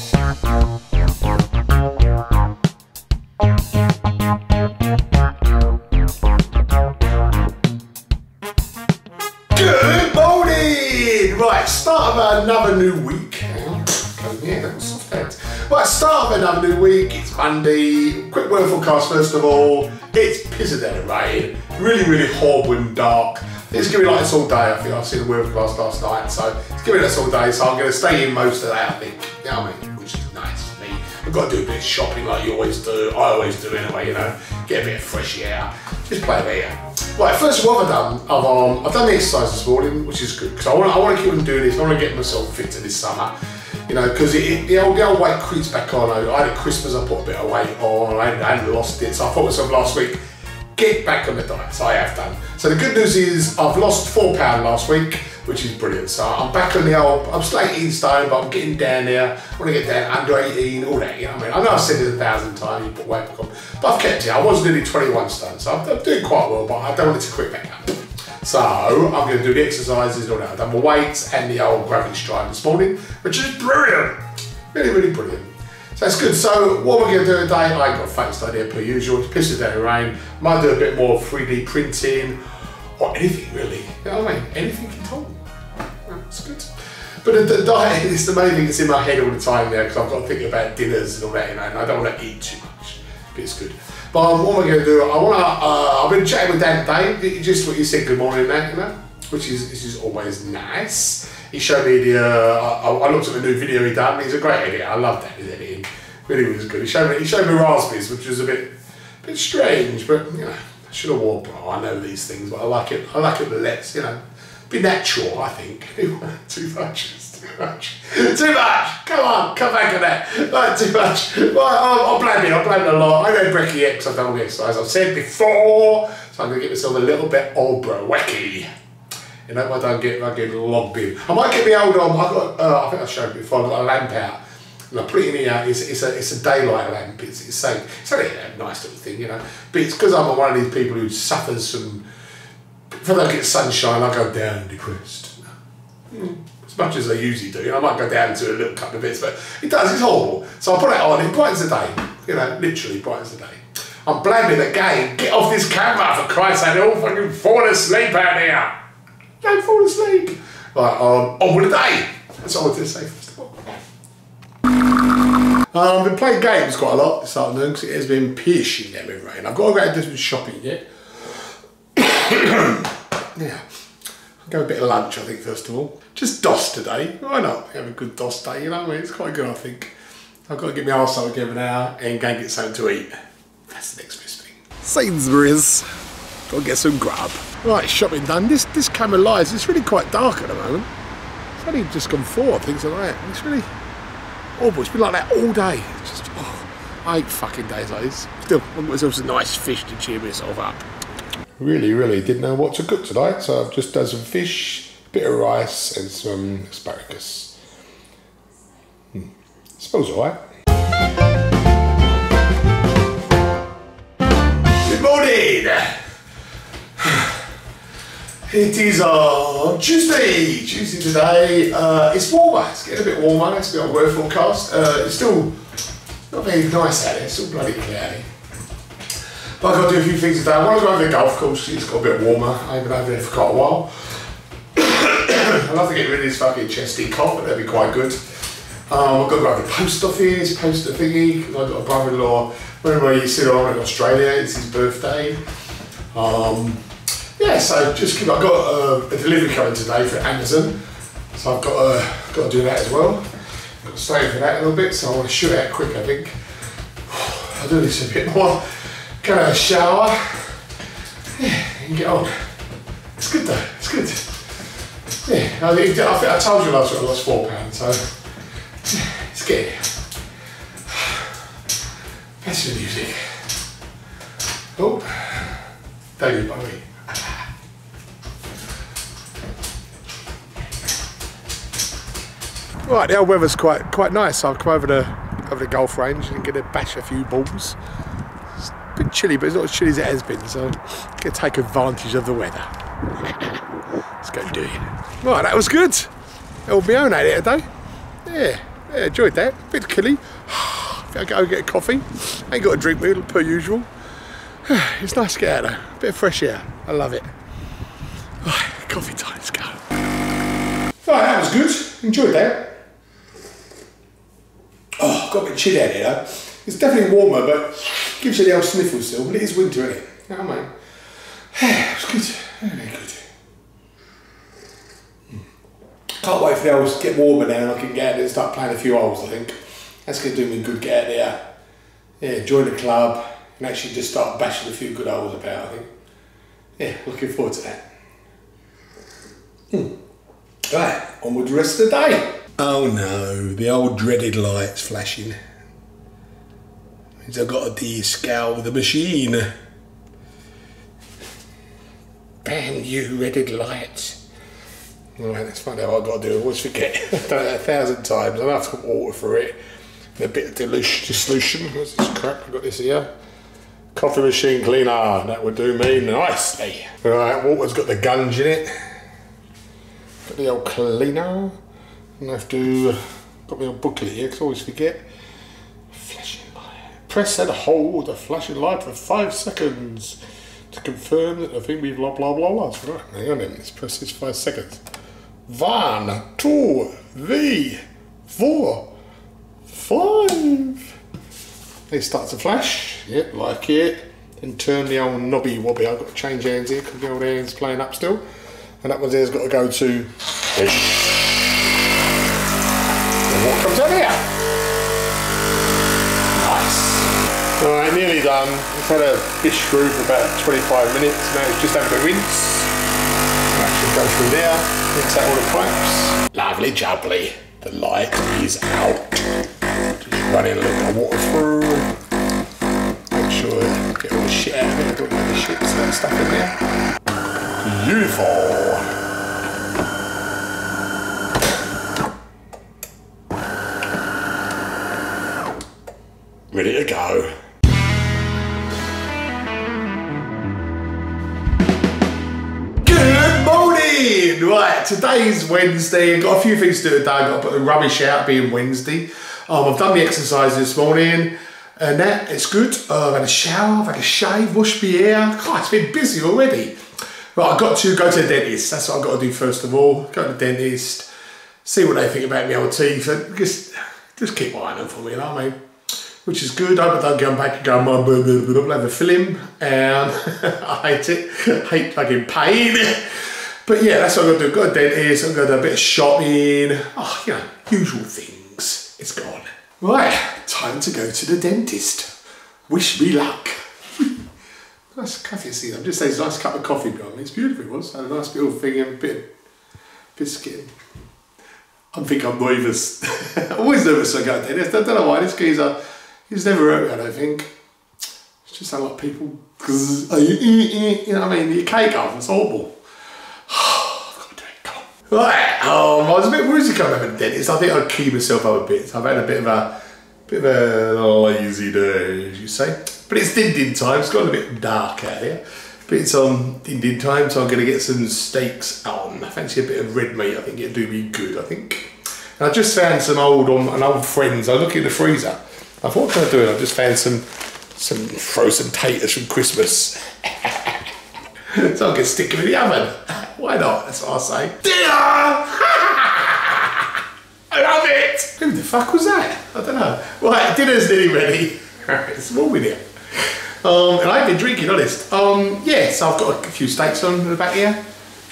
Good morning! Right, start of another new week. Right, start of another new week, it's Monday. Quick weather forecast first of all. It's pissing down rain. Really hot, wind, dark. It's giving like this all day, I think. I've seen the weather forecast last night, so it's giving us all day, so I'm going to stay in most of that, I think. You know what I mean? Which is nice for me. I've got to do a bit of shopping like you always do. I always do anyway, you know. Get a bit of fresh air. Just play a bit here. Right, first of all, I've done the exercise this morning, which is good because I want to keep on doing this. I want to get myself fit to this summer, you know, because the old weight creeps back on. I had a Christmas, I put a bit of weight on, I hadn't lost it, so I thought to myself last week, get back on the diet. So I have done. So the good news is I've lost 4 pounds last week, which is brilliant. So I'm back on the old. I'm still 18 stone, but I'm getting down there. I want to get down under 18, all that. You know what I mean? I know I've said it 1,000 times. You put weight back on, but I've kept it. I was nearly 21 stone, so I'm doing quite well. But I don't want it to quit back up. So I'm going to do the exercises and all that. I've done my weights and the old gravity stride this morning, which is brilliant. Really brilliant. That's good. So what we're going to do today, I ain't got a fancy idea per usual. It's pissing down the rain. Might do a bit more 3D printing or anything really. You know what I mean? Anything at all. That's good. But the diet is the main thing that's in my head all the time now because I've got to think about dinners and all that, you know, and I don't want to eat too much. But it's good. But what am I going to do? I've been chatting with Dan today. Just what you said, good morning, that, you know, which is always nice. He showed me the, I looked at the new video he done, he's a great editor, I love that, his editing, really was good. He showed me raspberries, which was a bit strange, but you know, I should have worn a bra, I know these things, but I like it less, you know, be natural, I think. Too much, come on, come back on that, like too much. I'll blame it a lot, I don't break it because I've done all the exercise I've said before, so I'm going to get myself a little bit old bro wacky. You know, I don't get logged in. I might get me old on. I think I showed you before. I've got a lamp out, and I put it in here. It's a daylight lamp. It's safe. It's only a nice little thing, you know. But it's because I'm one of these people who suffers from. If I don't get sunshine, I go down depressed. As much as I usually do, I might go down to a little couple of bits, but it does. It's horrible. So I put it on. It brightens the day. You know, literally brightens the day. I'm blaming the game. Get off this camera for Christ's sake! They're all fucking falling asleep out here. Don't fall asleep. Right, on with the day. That's all I wanted to say first of all. I've been playing games quite a lot this afternoon because it has been piercing down with rain. I've got to go and do some shopping yet. Yeah. I'll go a bit of lunch, I think, first of all. Just DOS today. Why not? Have a good DOS day, you know what I mean? It's quite good, I think. I've got to get my arsehole together now and go and get something to eat. That's the next best thing. Sainsbury's. Gotta get some grub. Right, shopping done. This camera lies. It's really quite dark at the moment. It's only just gone 4, I think, so like that. It's really awful. It's been like that all day. It's just, oh, I hate fucking days like this. Still, I want myself some nice fish to cheer myself up. Really didn't know what to cook tonight, so I've just done some fish, a bit of rice, and some asparagus. Smells alright. Good morning! It is on Tuesday today. It's warmer, it's getting a bit warmer, it's a bit on weather forecast. It's still not very nice out here, it's still bloody cloudy. But I've got to do a few things today. I want to go over the golf course, it's got a bit warmer. I haven't been over there for quite a while. I'd love to get rid of this fucking chesty cough, but that'd be quite good. I've got to go over the post office, post the thingy, because I've got a brother-in-law. Remember you said I'm in Australia, it's his birthday. Yeah, so just I've got a delivery coming today for Amazon, so I've got to do that as well. I've got to stay for that a little bit, so I want to shoot out quick, I think. I'll do this a bit more. Go have a shower, yeah, and get on. It's good though, it's good. Yeah, I think I told you last week I lost 4 pounds, so yeah, it's getting here. That's the music. Oh, David Bowie. Right, the old weather's quite nice, so I'll come over the golf range and get to bash a few balls. It's a bit chilly, but it's not as chilly as it has been, so I'm going to take advantage of the weather. Let's go do it. Right, that was good. It'll be on at it today. Yeah, yeah, enjoyed that. A bit killy. I'll go get a coffee. Ain't got a drink with it per usual. It's nice to get out though. A bit of fresh air. I love it. Right, coffee time, let's go. Right, that was good. Enjoyed that. Oh, got a bit chilly out here though. It's definitely warmer, but gives you the old sniffle still. But it is winter, isn't it? You know what I mean? It was good. Very good. Can't wait for the hours to get warmer now and I can get out there and start playing a few holes, I think. That's going to do me good, get out there. Yeah, join the club and actually just start bashing a few good holes about, I think. Yeah, looking forward to that. Right, on with the rest of the day. Oh no, the old dreaded light's flashing. Means I've got to descale the machine. Damn you, dreaded lights. Alright, let's find out what I've got to do. I always forget. I've done it 1,000 times. I have to put water for it. And a bit of dissolution. What's this crap? I've got this here. Coffee machine cleaner. That would do me nicely. Alright, water's got the gunge in it. Got the old cleaner. And I have to... got my old booklet here because I always forget. Flashing light. Press and hold the flashing light for 5 seconds to confirm that I think we've blah blah blah blah. Right, hang on then. Let's press this 5 seconds. 1, 2, 3, 4, 5. It starts to flash. Yep, like it. Then turn the old knobby wobby. I've got to change hands here because the old hand's playing up still. And that one there's got to go to. And what comes out here? Nice. Alright, nearly done. I've had a dish screw for about 25 minutes. Now it's just having a rinse. Actually go through there, rinse out all the pipes. Lovely jubbly, the light is out. Just run in a little bit of water through. Make sure you get all the shit out of it, got all the shit and stuff in there. Beautiful. Ready to go. Right, today's Wednesday. I've got a few things to do today. I've got to put the rubbish out, being Wednesday. I've done the exercise this morning and that, it's good. I've had a shower, I've had a shave, washed my hair. God, it's been busy already. Right, I've got to go to the dentist. That's what I've got to do first of all. Go to the dentist, see what they think about my old teeth. And just keep eyeing them for me, you know what I mean? Which is good. I hope I don't go back and go, blah, blah, blah, blah, blah, have a film. And I hate it. I hate fucking pain. But yeah, that's what I'm going to do. Got a dentist, I'm going to do a bit of shopping. Oh, you know, usual things. It's gone. Right, time to go to the dentist. Wish me luck. Nice coffee scene. I'm just saying it's a nice cup of coffee behind me. It's beautiful, it was. I had a nice little thing and a bit of biscuit. I think I'm nervous. I'm always nervous when I go to the dentist. I don't know why. This geezer, he's never hurt me, I don't think. It's just how like people, you know what I mean? You can't go off, it's horrible. Right, I was a bit worried to come out of the dentist. I think I'd key myself up a bit. I've had a bit of a lazy day, as you say. But it's din-din time. It's got a bit dark out here. But it's on din-din time, so I'm going to get some steaks on. I fancy a bit of red meat. I think it'll do me good, I think. And I just found some old friends. I look in the freezer. I thought, what can I do? And I just found some frozen taters from Christmas. So I can stick them in the oven. Why not? That's what I say. Dinner! I love it! Who the fuck was that? I don't know. Right, dinner's nearly ready. It's warm in here. And I've been drinking, honest. Yeah, so I've got a few steaks on in the back here.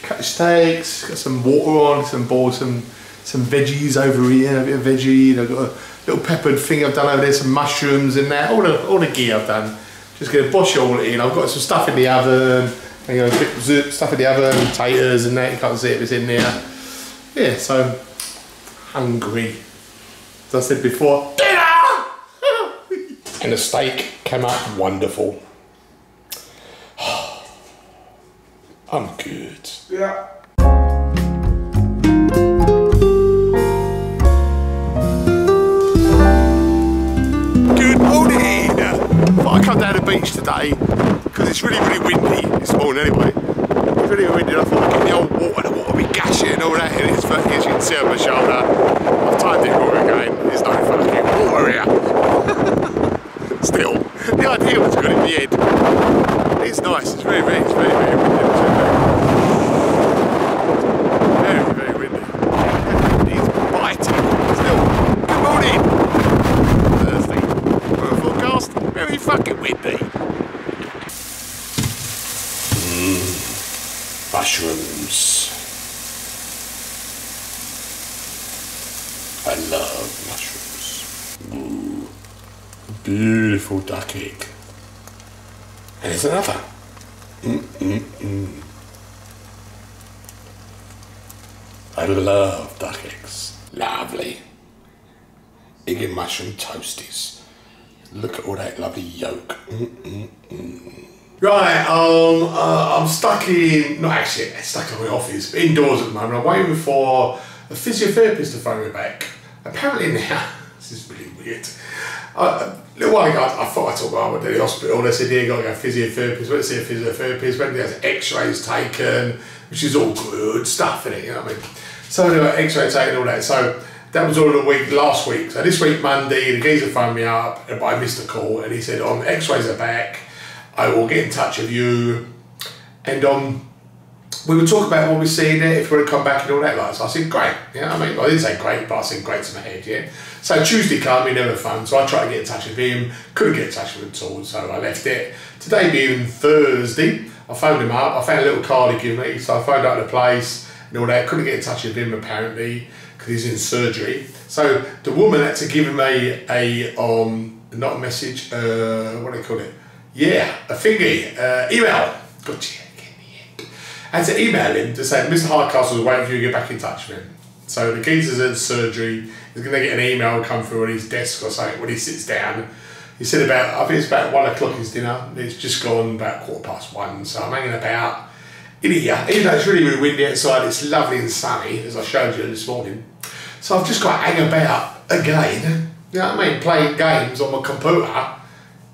Cut the steaks, got some water on, some veggies over here, a bit of veggie. I've got a little peppered thing I've done over there, some mushrooms and that. All the gear I've done. Just going to bosh all it in. I've got some stuff in the oven. And, you know, stuff in the oven, potatoes and that, you can't see it, it's in there. Yeah, so, hungry. As I said before, dinner! And the steak came out wonderful. I'm good. Yeah. Good morning! Well, I come down the beach today. Because it's really, really windy this morning anyway. It's really windy and I thought I'd get the old water, the water will be gashing and all that, and it's, as you can see on my shoulder, I've timed it all again. 48. It's nice, it's very, very, very, very windy. Very, very windy. That wind is biting still. Good morning! Thursday. Weather forecast, very fucking windy. Mushrooms. I love mushrooms. Ooh, beautiful duck egg. And there's another. I love duck eggs. Lovely. Egg and mushroom toasties. Look at all that lovely yolk. Right, I'm stuck in, not actually stuck in my office, but indoors at the moment. I'm waiting for a physiotherapist to phone me back. Apparently now, this is really weird. A little while ago, I thought I took my arm to the hospital. They said, yeah, you got to go to a physiotherapist. Went to see a physiotherapist, went to get x-rays taken, which is all good stuff, innit, you know what I mean? So they got x-ray taken and all that. So that was all the week, last week. So this week, Monday, the geezer phoned me up, but I missed a call, and he said, oh, the x-rays are back. I will get in touch with you. And we would talk about what we're seeing there, if we're gonna come back and all that like. So I said, great, you know what I mean? Well, I didn't say great, but I said great to my head, yeah? So Tuesday came, he never phoned, so I tried to get in touch with him, couldn't get in touch with him at all, so I left it. Today being Thursday, I phoned him up, I found a little card he gave me, so I phoned up the place and all that, couldn't get in touch with him apparently, because he's in surgery. So the woman had to give him not a message, what do they call it? Yeah, a thingy, email. Gotcha. And to email him to say Mr. Hardcastle is waiting for you to get back in touch with him. So the geezer's in surgery, he's going to get an email come through on his desk or something when he sits down. He said about, I think it's about 1 o'clock his dinner, it's just gone about 1:15, so I'm hanging about in here. Even though it's really, really windy outside, it's lovely and sunny, as I showed you this morning. So I've just got to hang about again, you know what I mean, playing games on my computer.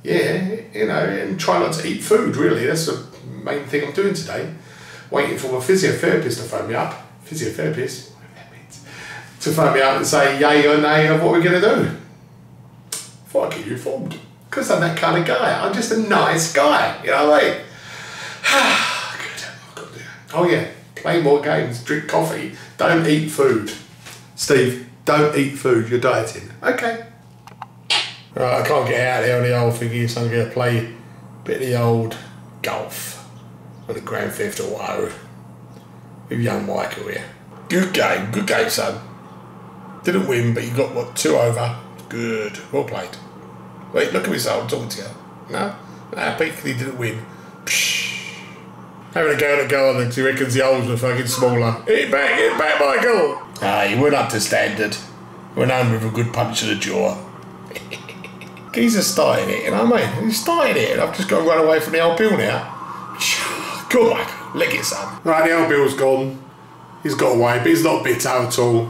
Yeah, you know, and try not to eat food really, that's the main thing I'm doing today. Waiting for my physiotherapist to phone me up, physiotherapist, whatever that means, to phone me up and say yay or nay of what we're going to do. Thought I'd keep you informed, because I'm that kind of guy. I'm just a nice guy, you know what I mean? Good. Oh yeah, play more games, drink coffee, don't eat food. Steve, don't eat food, you're dieting. Okay. Right, I can't get out there on the old thingy, so I'm going to play a bit of the old golf. On the Grand Theft Auto with young Michael here. Good game, son. Didn't win, but you got what, 2 over? Good, well played. Wait, look at me, son, I'm talking to you. No? No, basically didn't win. Psh. Having a go at the garden, he reckons the holes were fucking smaller. Hit it back, Michael! Ah, you went up to standard. Went home with a good punch to the jaw. Geezer started it, you know what I mean? He started it, and I've just got to run away from the old bill now. Go on, Michael, lick it, son. Right, the old Bill's gone. He's got away, but he's not bitter at all.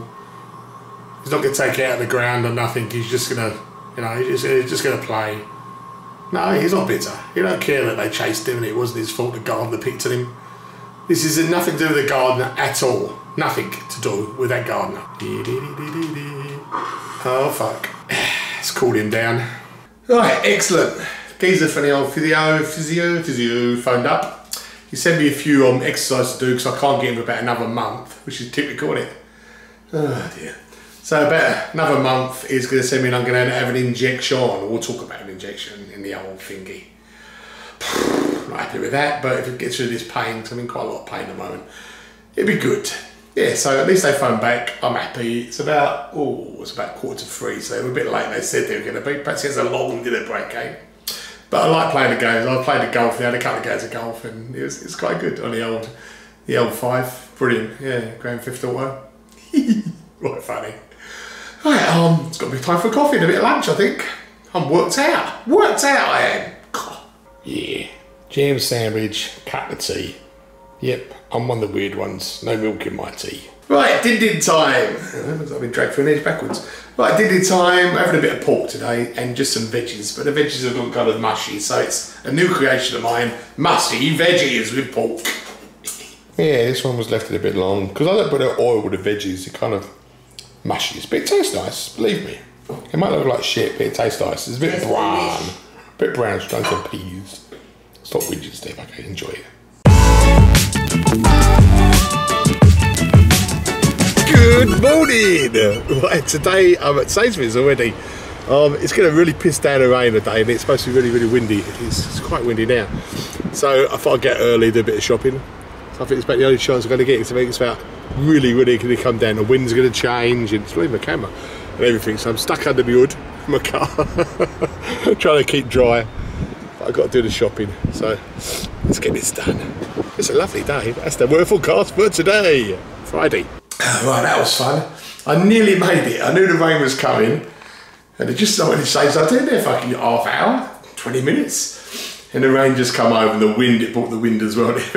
He's not going to take it out of the ground or nothing. He's just going to, you know, he's just going to play. No, he's not bitter. He don't care that they chased him and it wasn't his fault the gardener picked at him. This is nothing to do with the gardener at all. Nothing to do with that gardener. Oh, fuck. Let's cool him down. Right, excellent. Geezer for the old physio, phoned up. He sent me a few exercises to do because I can't get him for about another month, which is typical, isn't it? Oh dear. So about another month he's going to send me and I'm going to have an injection. We'll talk about an injection in the old thingy. Not happy with that, but if it gets rid of this pain, because I'm in quite a lot of pain at the moment, it'd be good. Yeah, so at least they phoned back, I'm happy. It's about, oh, it's about 1:45, so they were a bit late, they said they were going to be. Perhaps it's a long dinner break, eh? But I like playing the games. I played the golf. I had a couple of games of golf, and it's quite good on the old 5. Brilliant, yeah. Grand Theft Auto. Right, funny. Right, it's got to be time for coffee and a bit of lunch, I think. I'm worked out. Worked out, I am. Yeah. Jam sandwich. Cup of tea. Yep, I'm one of the weird ones. No milk in my tea. Right, din-din time. I've been dragged through an edge backwards. Right, din-din time, having a bit of pork today and just some veggies, but the veggies have gone kind of mushy, so it's a new creation of mine, mushy veggies with pork. Yeah, this one was left a bit long, because I don't put out oil with the veggies, it kind of mushies, but it tastes nice, believe me. It might look like shit, but it tastes nice. It's a bit brown. bit of brownish, done some peas. It's not rigid stuff, okay, enjoy it. Good morning! Right, today I'm at Sainsbury's already. It's going to really piss down and rain today, and it's supposed to be really, really windy. It's quite windy now. So I thought I'd get early, do a bit of shopping. So I think it's about the only chance I'm going to get, because I think it's about really, really going to come down. The wind's going to change, and it's really my camera and everything. So I'm stuck under my hood, my car, trying to keep dry. But I've got to do the shopping, so let's get this done. It's a lovely day. That's the weather forecast for today, Friday. Right, that was fun. I nearly made it. I knew the rain was coming, and it just started to say, so I did there fucking half hour, 20 minutes, and the rain just come over, and the wind, it brought the wind as well. It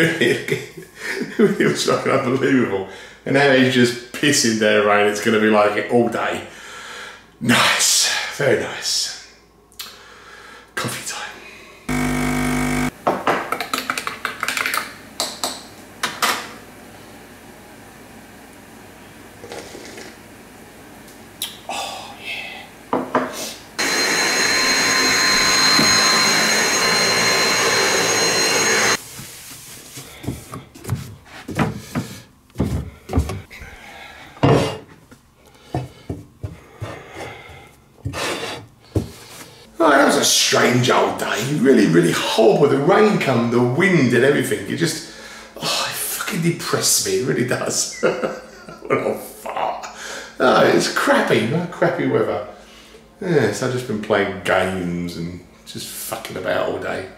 was fucking unbelievable. And now it's just pissing down rain. It's going to be like it all day. Nice, very nice. Coffee time. A strange old day, really, really horrible. The rain come, the wind and everything. It just, oh, it fucking depressed me, it really does. What a fart. Oh, it's crappy, crappy weather. Yeah, so I've just been playing games and just fucking about all day,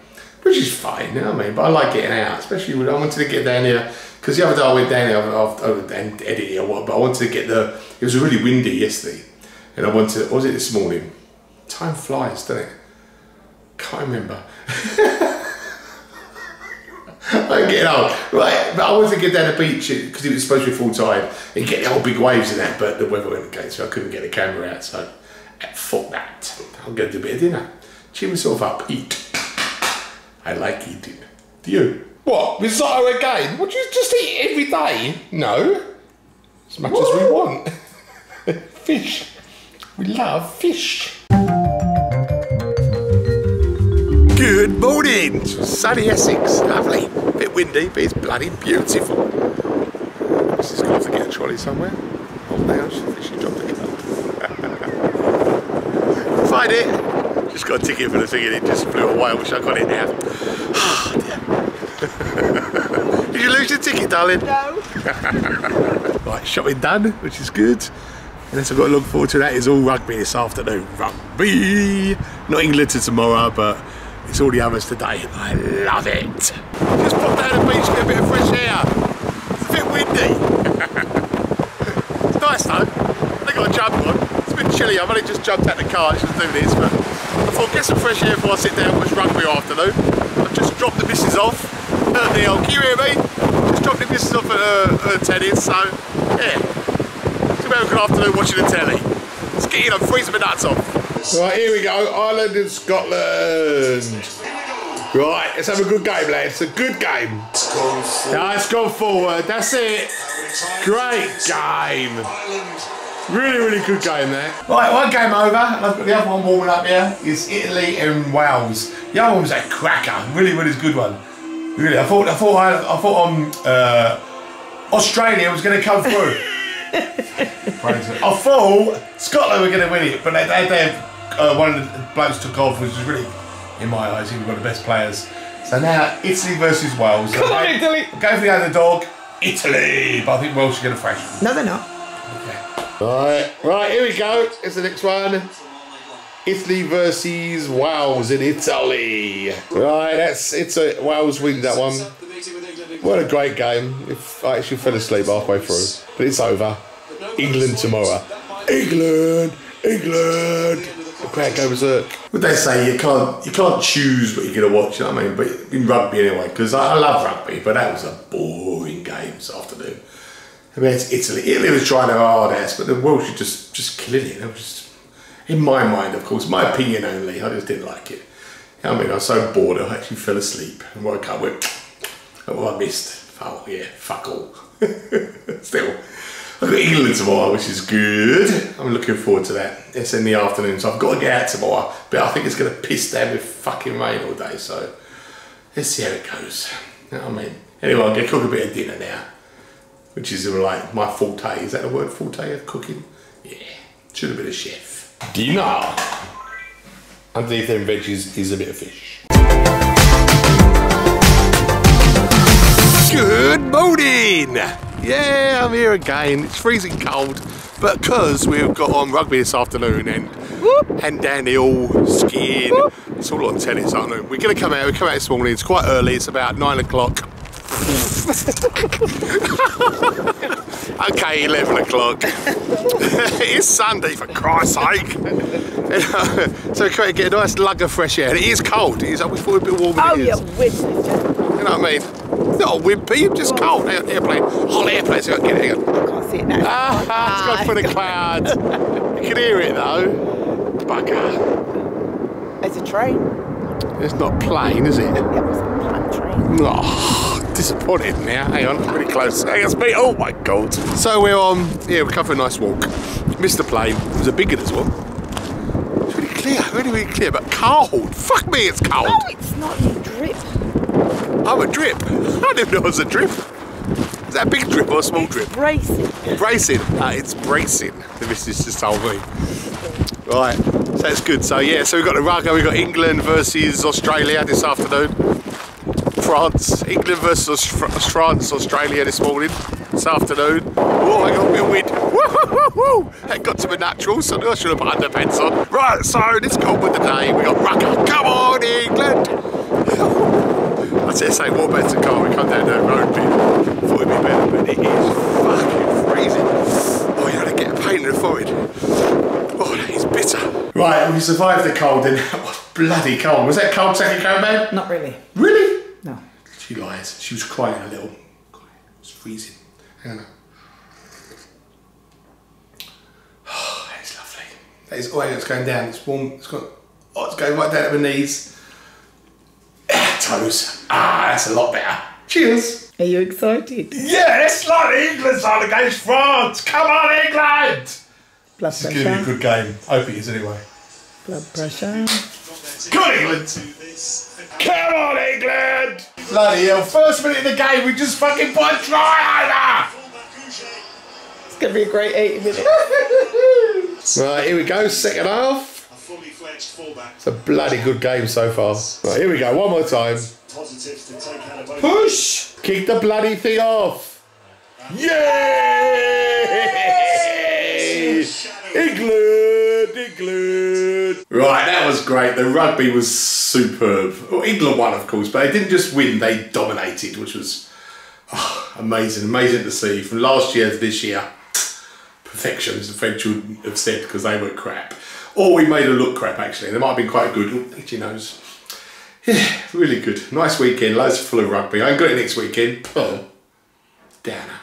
which is fine, you know what I mean? But I like getting out, especially when I wanted to get down here, because the other day I went down here, I was editing or what, but I wanted to get the, it was really windy yesterday, and I wanted, what was it this morning? Time flies, doesn't it? Can't remember. I'm getting old, right? But I wanted to get down the beach because it was supposed to be full tide and get the old big waves in that, but the weather went okay, so I couldn't get the camera out. So fuck that. I'll go do a bit of dinner, cheer myself up, eat. I like eating. Do you? What? Risotto again? Would you just eat every day? No, as much as we want. Fish. We love fish. Good morning! Sunny Essex, lovely. A bit windy, but it's bloody beautiful. This is going to get a trolley somewhere. Oh no, she dropped the cup. Find it! Just got a ticket for the thing and it just flew away. I wish I got it now. Oh, dear. Did you lose your ticket, darling? No. Right, shopping done, which is good. Unless I've got to look forward to that, it's all rugby this afternoon. Rugby! Not England till tomorrow, but it's all the others today. I love it. Just pop down the beach and get a bit of fresh air. It's a bit windy. It's nice though. I think I'll jump on. It's a bit chilly. I've only just jumped out the car. I should do this, but I thought get some fresh air before I sit down and watch rugby afternoon. I've just dropped the missus off. Heard the old, can you hear me? Just dropped the missus off at her tennis, so yeah. It's American afternoon watching the telly. Let's get in and freeze my nuts off. Right, here we go, Ireland and Scotland. Right, let's have a good game, lads. A good game. No, it's gone forward. That's it. Great game. Really, really good game there. Right, one game over. I've got the other one warming up here. It's Italy and Wales. The other one was a cracker. Really, really good one. Really, I thought Australia was going to come through. I thought Scotland were going to win it, but they one of the blokes took off, which was really, in my eyes, he was one of the best players. So now Italy versus Wales. Come on, Italy! Go for the underdog, Italy! But I think Wales should get a fresh. No, they're not. Okay. Right, here we go. It's the next one. Italy versus Wales in Italy. Right, Wales win that one. What a great game. I actually fell asleep halfway through, but it's over. England tomorrow. England! England! The crowd go berserk. Would they say you can't choose what you're going to watch, you know what I mean? But in rugby anyway, because I love rugby, but that was a boring game this afternoon. I mean, it's Italy. Italy was trying their hard ass, but the Welsh were just killing it. They were just, in my mind, of course, my opinion only, I just didn't like it. You know what I mean? I was so bored, I actually fell asleep and woke up with, oh, I missed. Oh, yeah, fuck all. Still. I've got England tomorrow, which is good. I'm looking forward to that. It's in the afternoon, so I've got to get out tomorrow. But I think it's going to piss down with fucking rain all day, so let's see how it goes. You know what I mean? Anyway, I'm going to cook a bit of dinner now, which is like my forte. Is that the word, forte, of cooking? Yeah, should have been a chef. Dinner! Underneath them veggies is a bit of fish. Good morning! Yeah, I'm here again. It's freezing cold, but because we've got on rugby this afternoon and Danny all skiing, it's all on tennis, aren't we? We're going to come out, we come out this morning, it's quite early, it's about 9 o'clock. Okay, 11 o'clock. It's Sunday, for Christ's sake. So we can get a nice lug of fresh air. And it is cold, it is, we thought it would be a bit warmer. Oh, you're whistling. You know what I mean? Not wimpy, I'm just cold. Airplane, hot airplanes. I can't see it now. Ah, it's gone for the clouds. You can hear it though. Bugger. It's a train. It's not plane, is it? Yep, it's a plane train. Oh, disappointed now. Hang on, I'm really close. Hang on, speed. Oh my god. So we're on. Yeah, we're covering a nice walk. Missed the plane. It was a bigger this one. It's really clear, really, really clear, but cold. Fuck me, it's cold. No, it's not. You drip. I'm a drip. I didn't know it was a drip. Is that a big drip or a small drip? Bracing. Bracing. It's bracing. The missus just told me. Right. So that's good. So yeah. So we've got the rugby. We've got England versus Australia this afternoon. France. England versus France. Australia this morning. This afternoon. Oh, I got a bit of wind. Woo-hoo-hoo-hoo! That got to be natural. So I should have put underpants on. Right. So let's go with the day. We got rugby. Come on, England. I said, say, what better car? We come down that road bit. Thought it'd be better, but it is fucking freezing. Oh, you know, they get a pain in the forehead. Oh, that is bitter. Right, we survived the cold then. That was bloody cold. Was that cold second cold, man? Not really. Really? No. She lies. She was crying a little. God, it was freezing. Hang on. Oh, that is lovely. That is all that's going down. It's warm. It's got. Oh, it's going right down to my knees. Toes. Ah, that's a lot better. Cheers. Are you excited? Yeah, it's like England's on against France. Come on, England! Blood pressure. It's going to be a good game. I hope it is anyway. Blood pressure. Come on, England! Come on, England! Bloody hell, first minute of the game, we just fucking put a try over! It's going to be a great 80 minutes. Right, here we go, second half. It's a bloody good game so far. Right, here we go, one more time. Push! Kick the bloody thing off! Yay! England! England! Right, that was great. The rugby was superb. Well, England won, of course, but they didn't just win, they dominated, which was amazing, amazing to see. From last year to this year, perfection, as the French would have said, because they were crap. Or we made them look crap, actually. They might have been quite good. Itchy nose. Yeah, really good. Nice weekend. Loads full of rugby. I ain't got it next weekend. Oh, downer.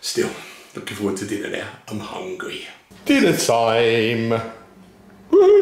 Still, looking forward to dinner now. I'm hungry. Dinner time. Woo-hoo.